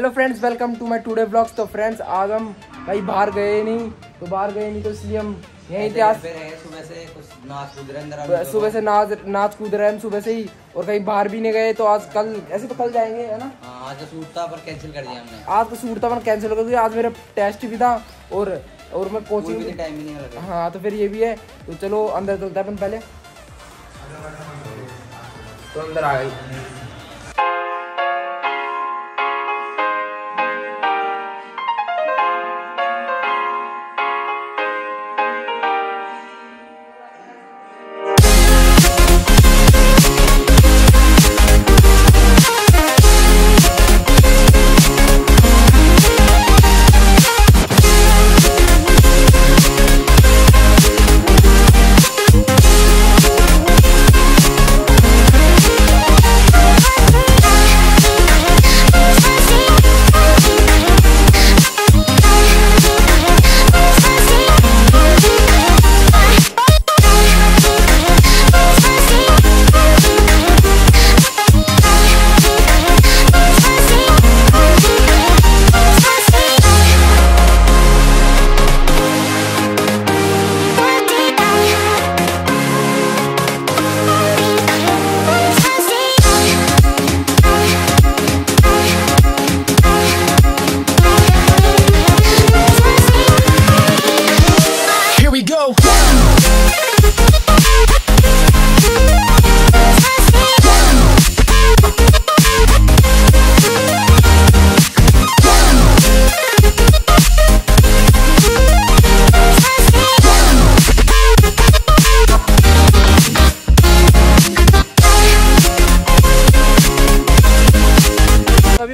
Hello friends, welcome to my today vlogs. तो friends आज हम भाई बाहर गए नहीं तो इसलिए हम यहीं थे। आज सुबह से कुछ नाच कूद रहे हम सुबह से ही, और कहीं बाहर भी नहीं गए। तो आज कल ऐसे तो कल जाएंगे, है ना। आज तो सूरता पर कैंसिल कर दिया हमने। आज तो सूरता पर कैंसिल कर दिया। आज मेरा टेस्ट भी था और मैं कोचिंग टाइम ही नहीं लगा। हाँ, तो फिर ये भी है। तो चलो अंदर चलता है पहले। तो अंदर आ गई।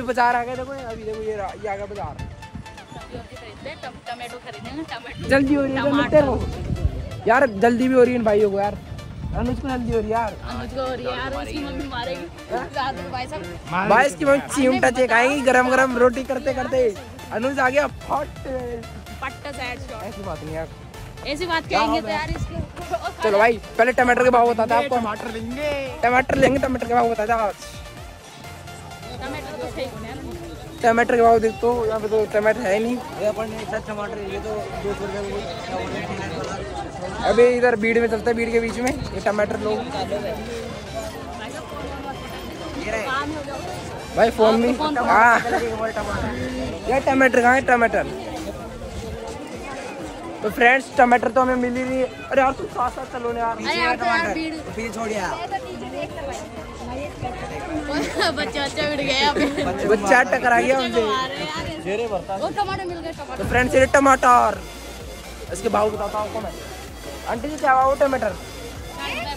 बाजार आ गए। देखो अभी, देखो ये आ गया बाजार। टमाटो खरीदेंगे। टमाटो जल्दी हो रही है यार, जल्दी भी हो रही है इन भाइयों को यार। अनुज को जल्दी हो रही है यार, उसकी मम्मी मारेगी। भाई इसकी मम्मी चिमटा चेकाएगी गरम गरम रोटी करते करते। अनुज आ गया फट पट्टा साइड शॉट। ऐसी बात नहीं यार, ऐसी बात कहेंगे तो यार इसके। चलो भाई पहले टमाटर के भाव बताते हैं आपको। टमाटर लेंगे टमाटर के भाव बताते हैं आज। टमाटर के भाव देख, तो यहाँ पे तो टमाटर है नहीं। अभी इधर भीड़ में चलता है, भीड़ के बीच में ये टमाटर लोग। भाई फोन में हाँ यार, टमाटर कहाँ है टमाटर। तो फ्रेंड्स टमाटर तो हमें मिल ही नहीं। अरे यार तुम साथ साथ चलो ना यार, टमाटर फिर छोड़िया। बच्चा टकरा गया हमसे। वो टमाटर मिल गए। तो फ्रेंड्स ये टमाटर, इसके भाव बताता हूँ आपको मैं। आंटी जी क्या भाव टमाटर? 40 रुपये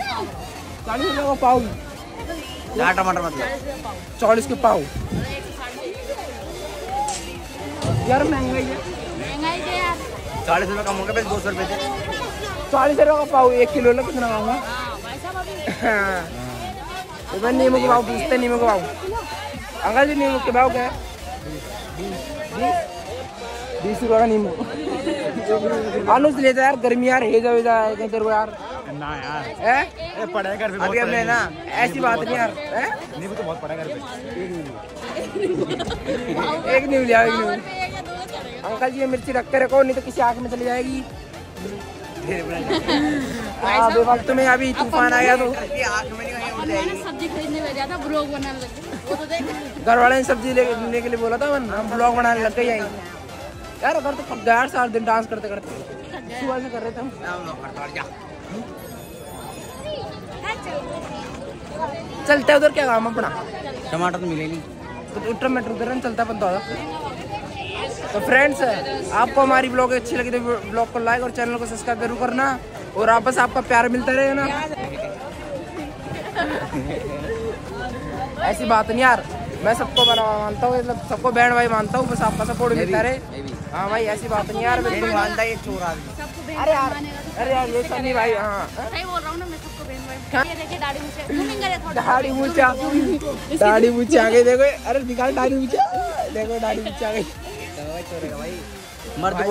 का पाव। क्या टमाटर मतलब? 40 के पाव यार, महंगाई है। महंगाई है यार। 40 रुपये कम हो गए, 200 रुपये थे। 40 रुपये का पाव, 1 किलो ना कितना मांगा। इधर नींबू के भाव पूछते, नींबू के भाव अंकल जी। नींबू के भाव क्या है? 20 रुपये का नींबू। आलू से लेता यार, गर्मी यार हेजा यार ना यार, पड़ेगा ना। ऐसी बात नहीं यार, नींबू तो बहुत पड़ेगा। एक नींबू लिया अंकल जी। ये मिर्ची रख के रखो, नहीं तो किसी आँख में चली जाएगी। वक्त में अभी तूफान आ गया तो सब्जी खरीदने में था, ब्लॉग बनाने लग। घर वाले ने सब्जी लेने के लिए बोला था, हम ब्लॉग बनाने लग गए यार। अगर तो पक गया सारा दिन डांस करते करते, सुबह से कर रहे थे हम। चलते उधर क्या काम अपना, टमाटर तो मिले नहीं तो टमाटर उधर चलता बनता था। तो फ्रेंड्स आपको हमारी ब्लॉग अच्छी लगी तो ब्लॉग को लाइक और चैनल को सब्सक्राइब जरूर करना, और आपस आपका प्यार मिलता रहे ना। ऐसी बात नहीं यार, मैं सबको बड़ा मानता हूँ, मतलब सबको बहन भाई मानता हूँ। बस आपका सपोर्ट मिलता रहे। हाँ भाई ऐसी बात नहीं यार, मेरी मानता है ये चोर आदमी। अरे यार ये सनी भाई। हाँ सही बोल रहा हूँ ना मैं, सबको बहन भाई। दाढ़ी मूंछ आ गई देखो। अरे निकाल दाढ़ी मूंछ, देखो दाढ़ी मूंछ आ गई। मर्द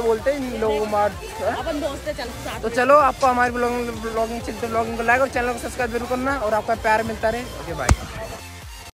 बोलते इन लोगों को मर्द। अपन दोस्त है, चल साथ। तो चलो आपको हमारी ब्लॉगिंग को लाइक और चैनल को सब्सक्राइब जरूर करना, और आपका प्यार मिलता रहे। Okay bye.